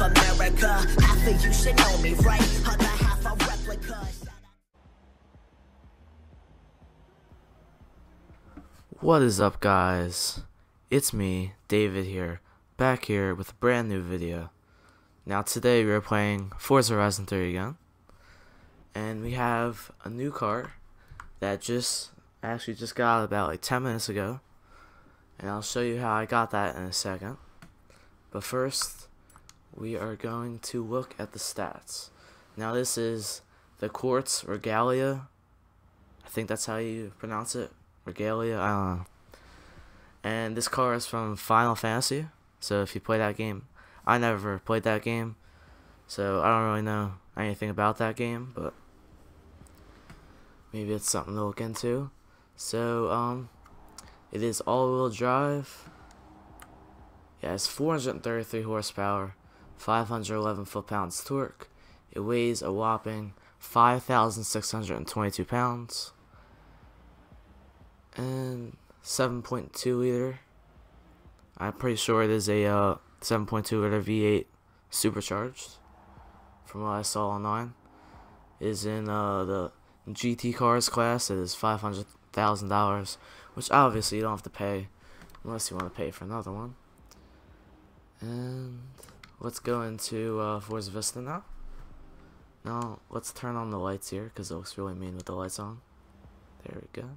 up America. Half of you should know me, right? Other half are replicas. What is up, guys? It's me, David here, back here with a brand new video. Now today we are playing Forza Horizon 3 again, and we have a new car that just got about like 10 minutes ago, and I'll show you how I got that in a second. But first, we are going to look at the stats. Now this is the Quartz Regalia. I think that's how you pronounce it. Regalia, I don't know. And this car is from Final Fantasy. So if you play that game, I never played that game, so I don't really know anything about that game, but maybe it's something to look into. So it is all-wheel drive. Yeah, it's 433 horsepower, 511 foot-pounds torque. It weighs a whopping 5,622 pounds. And 7.2 liter. I'm pretty sure it is a 7.2 liter V8 supercharged. From what I saw online, it is in the GT cars class. It is $500,000, which obviously you don't have to pay unless you want to pay for another one. And let's go into Forza Vista now. Now let's turn on the lights here because it looks really mean with the lights on. There we go.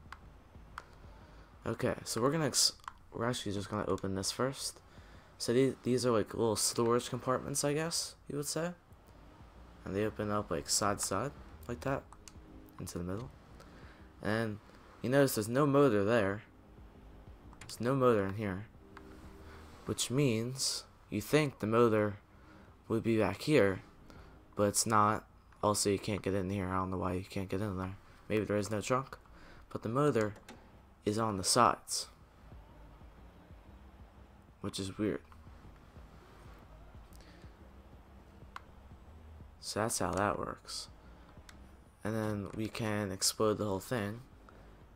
Okay, so we're actually just gonna open this first. So these are like little storage compartments, I guess you would say, and they open up like side to side like that into the middle. And you notice there's no motor there. There's no motor in here, which means you think the motor would be back here, but it's not. Also, you can't get in here. I don't know why you can't get in there. Maybe there is no trunk, but the motor is on the sides, which is weird. So that's how that works. And then we can explode the whole thing,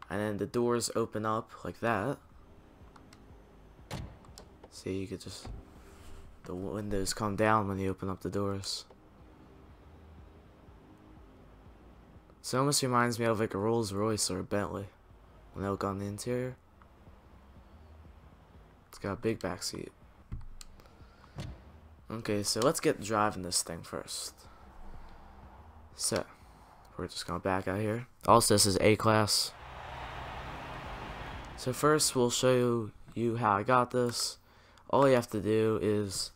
and then the doors open up like that. See, you could just, the windows come down when you open up the doors. So it almost reminds me of like a Rolls Royce or a Bentley. When I look on the interior, it's got a big back seat. Okay, so let's get driving this thing first. So we're just gonna back out here. Also, this is A class. So first, we'll show you how I got this. All you have to do is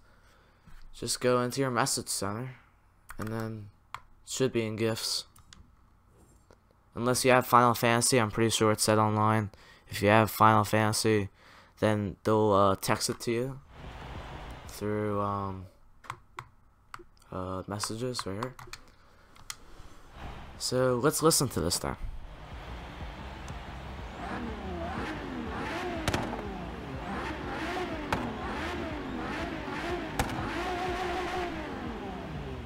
just go into your message center, and then it should be in gifts. Unless you have Final Fantasy, I'm pretty sure it said online. If you have Final Fantasy, then they'll text it to you through messages right here. So let's listen to this thing.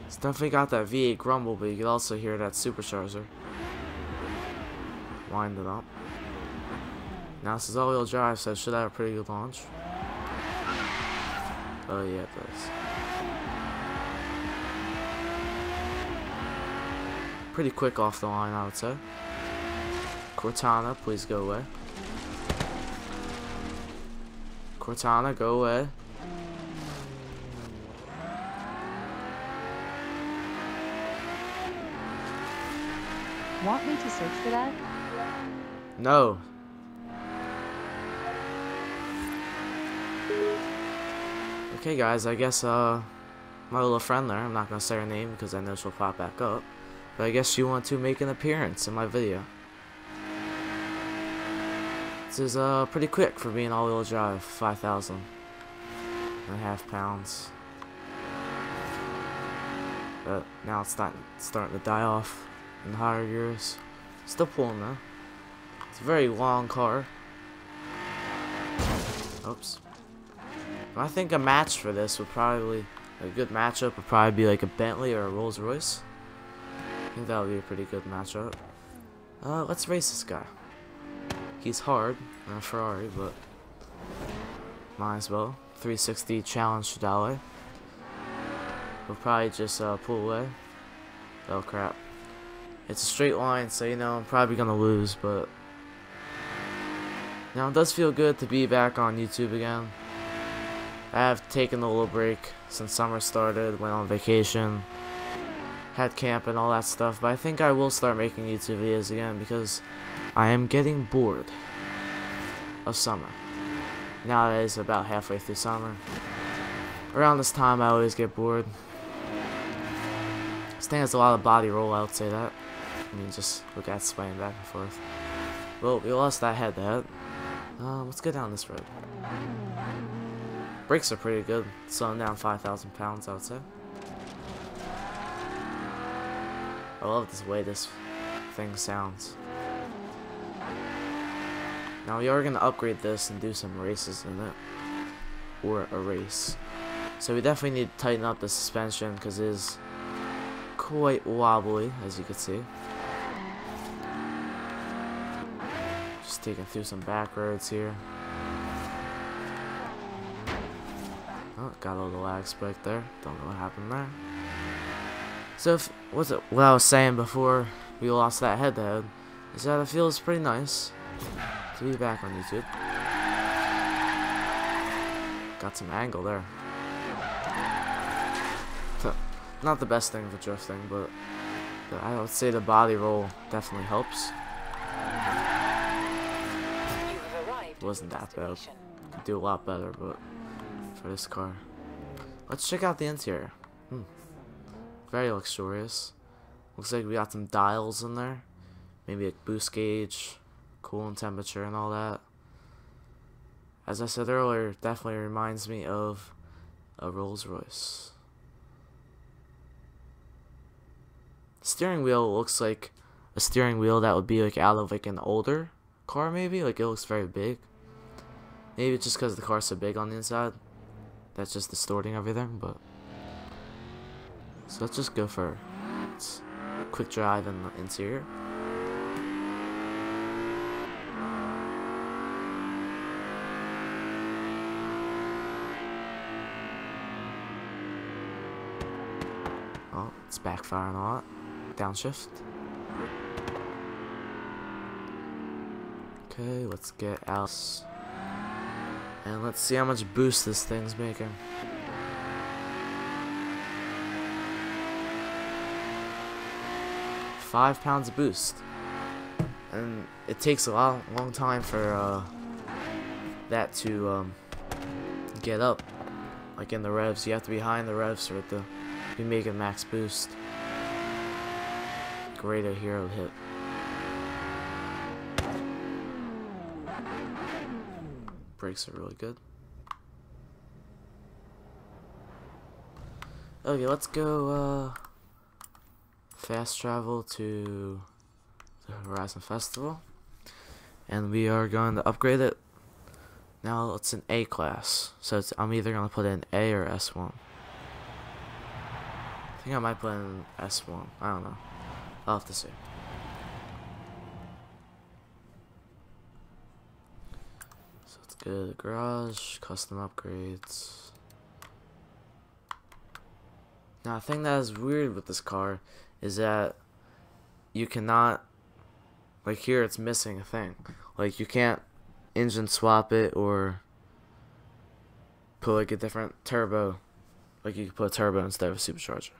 It's definitely got that V8 grumble, but you can also hear that supercharger. Wind it up. Now this is all-wheel drive, so it should have a pretty good launch. Oh yeah, it does. Pretty quick off the line, I would say. Cortana, please go away. Cortana, go away. Want me to search for that? No. Okay, guys, I guess my little friend there, I'm not gonna say her name because I know she'll pop back up, but I guess she wanted to make an appearance in my video. This is pretty quick for being all-wheel drive, 5,500 pounds. But now it's starting to die off in higher gears. Still pulling though. It's a very long car. Oops. I think a match for this would probably, a good matchup would probably be like a Bentley or a Rolls Royce. I think that would be a pretty good matchup. Let's race this guy. He's hard on a Ferrari, but might as well. 360 Challenge Stradale. we'll probably just pull away. Oh crap. It's a straight line, so you know I'm probably gonna lose, but now it does feel good to be back on YouTube again. I have taken a little break since summer started, went on vacation, had camp and all that stuff, but I think I will start making YouTube videos again because I am getting bored of summer. Now that it's about halfway through summer. Around this time I always get bored. This thing has a lot of body roll, I would say that. I mean, just look at swaying back and forth. Well, we lost that head to head. Let's go down this road. Brakes are pretty good, so I'm down 5,000 pounds, I would say. I love this way this thing sounds. Now we are going to upgrade this and do some races in it, or a race. So we definitely need to tighten up the suspension because it is quite wobbly, as you can see. Just taking through some back roads here. Got a little lag spike there. Don't know what happened there. So, what I was saying before we lost that head-to-head is that it feels pretty nice to be back on YouTube. Got some angle there. So, not the best thing for drifting, but I would say the body roll definitely helps. Wasn't that bad. Could do a lot better, but for this car. Let's check out the interior. Very luxurious. Looks like we got some dials in there. Maybe a boost gauge, coolant temperature and all that. As I said earlier, definitely reminds me of a Rolls Royce. Steering wheel looks like a steering wheel that would be like out of like an older car maybe. Like it looks very big. Maybe it's just because the car's so big on the inside. That's just distorting everything, but so let's just go for a quick drive in the interior. Oh, it's backfiring a lot. Downshift. Okay, let's get out. And let's see how much boost this thing's making. £5 of boost. And it takes a long time for that to get up. Like in the revs, you have to be high in the revs for it to be making max boost. Great a hero hit. Brakes are really good. Okay, let's go fast travel to the Horizon Festival, and we are going to upgrade it. Now it's an A class, so I'm either going to put in A or S1. I think I might put in S1. I don't know. I'll have to see. Good garage, custom upgrades. Now, a thing that is weird with this car is that you cannot, like here it's missing a thing. Like you can't engine swap it or put like a different turbo. Like you could put a turbo instead of a supercharger.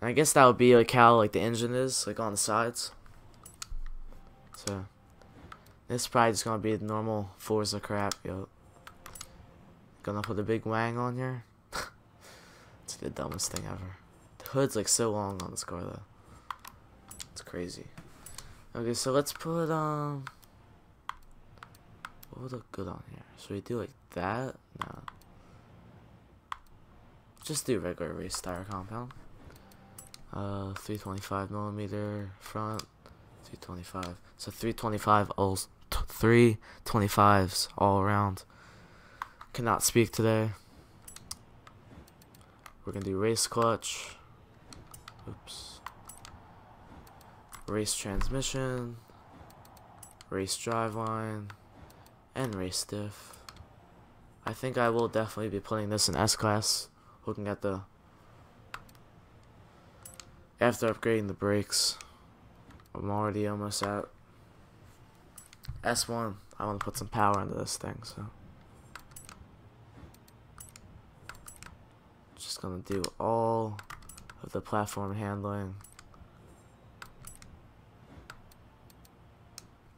And I guess that would be like how like the engine is like on the sides. So this is probably just gonna be the normal Forza crap, yo. Gonna put a big wang on here. It's the dumbest thing ever. The hood's like so long on this car though. It's crazy. Okay, so let's put what would look good on here? Should we do like that? No. Just do regular race tire compound. 325mm front. 325. So 325s all around. Cannot speak today. We're gonna do race clutch. Oops. Race transmission. Race driveline. And race diff. I think I will definitely be putting this in S class. Looking at the After upgrading the brakes, I'm already almost at S1. I want to put some power into this thing, so just gonna do all of the platform handling.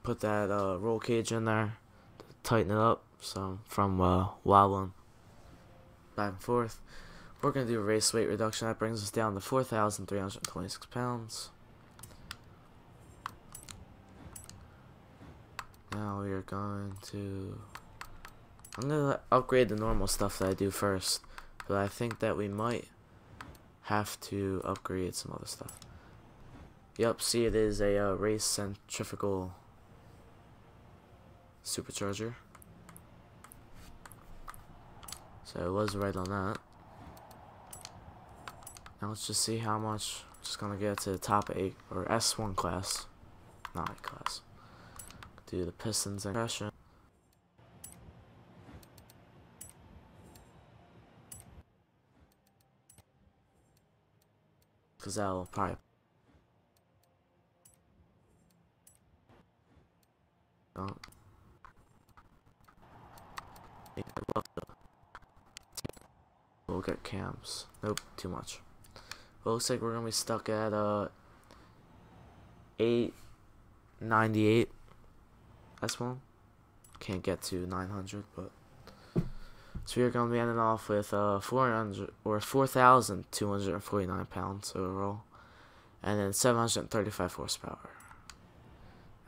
Put that roll cage in there to tighten it up, so from wobbling back and forth. We're going to do a race weight reduction. That brings us down to 4,326 pounds. Now we are going to... I'm going to upgrade the normal stuff that I do first, but I think that we might have to upgrade some other stuff. Yep, see, it is a race centrifugal supercharger, so I was right on that. Now let's just see how much. I'm just gonna get to the top 8 or S1 class, not 8 class. Do the pistons and pressure. Cause that'll probably don't. We'll get cams. Nope, too much. Well, looks like we're gonna be stuck at 898. That's one. Can't get to 900, but so we're gonna be ending off with 4,249 pounds overall, and then 735 horsepower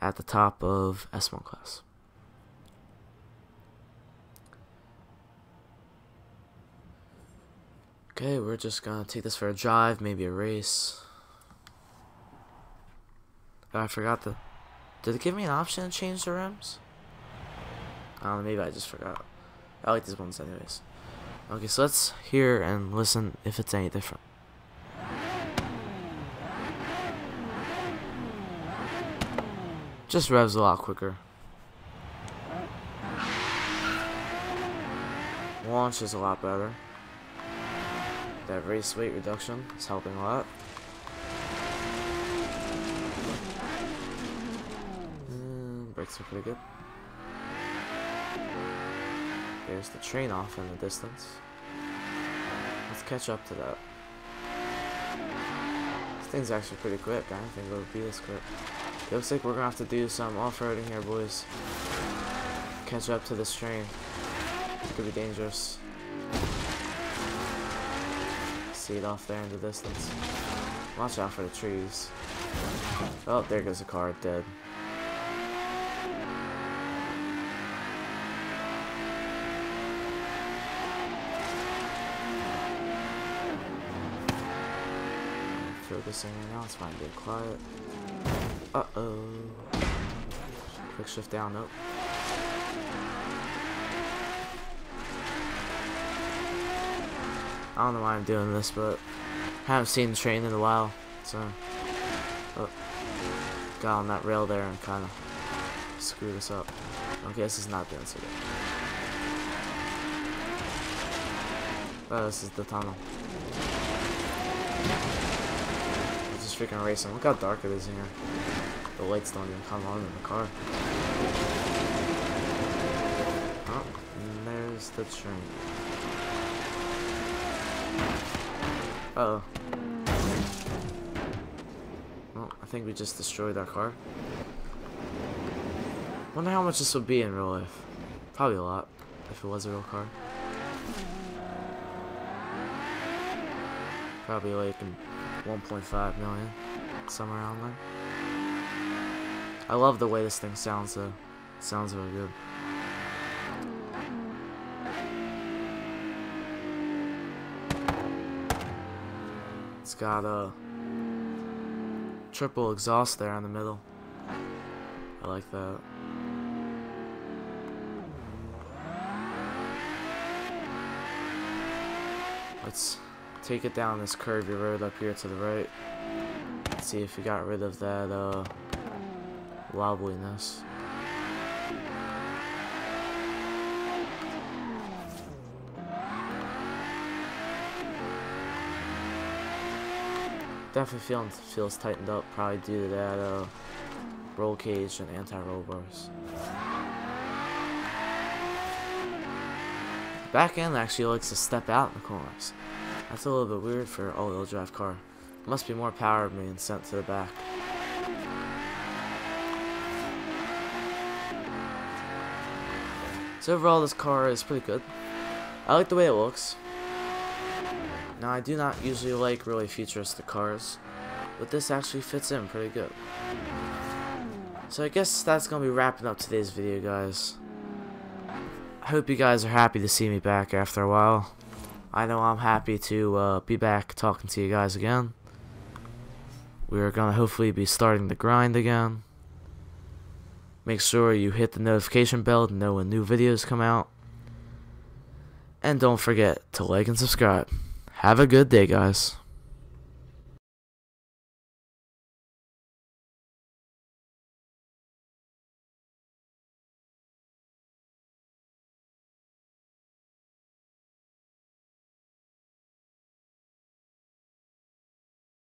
at the top of S1 class. Okay, we're just gonna take this for a drive, maybe a race. Oh, I forgot the... Did it give me an option to change the rims? I don't know, maybe I just forgot. I like these ones anyways. Okay, so let's hear and listen if it's any different. Just revs a lot quicker. Launch is a lot better. That race weight reduction is helping a lot. Brakes are pretty good. There's the train off in the distance. Let's catch up to that. This thing's actually pretty quick. I don't think it'll be this quick. It looks like we're gonna have to do some off-roading here, boys. Catch up to this train. It could be dangerous. See it off there in the distance. Watch out for the trees. Oh, there goes the car, dead. Focusing now, it's fine, be quiet. Uh-oh. Quick shift down, nope. I don't know why I'm doing this, but I haven't seen the train in a while, so oh, got on that rail there and kind of screwed us up. Okay, this is not doing so good. Oh, this is the tunnel. I'm just freaking racing. Look how dark it is in here. The lights don't even come on in the car. Oh, and there's the train. Uh-oh. Well, I think we just destroyed our car. Wonder how much this would be in real life. Probably a lot, if it was a real car. Probably like 1.5 million, somewhere around there. I love the way this thing sounds though. It sounds really good. It's got a triple exhaust there in the middle. I like that. Let's take it down this curvy road up here to the right. Let's see if we got rid of that wobbliness. Definitely feels tightened up, probably due to that roll cage and anti-roll bars. Back end actually likes to step out in the corners. That's a little bit weird for an all-wheel drive car. Must be more power being sent to the back. So overall, this car is pretty good. I like the way it looks. Now, I do not usually like really futuristic cars, but this actually fits in pretty good. So I guess that's going to be wrapping up today's video, guys. I hope you guys are happy to see me back after a while. I know I'm happy to be back talking to you guys again. We're going to hopefully be starting the grind again. Make sure you hit the notification bell to know when new videos come out. And don't forget to like and subscribe. Have a good day, guys.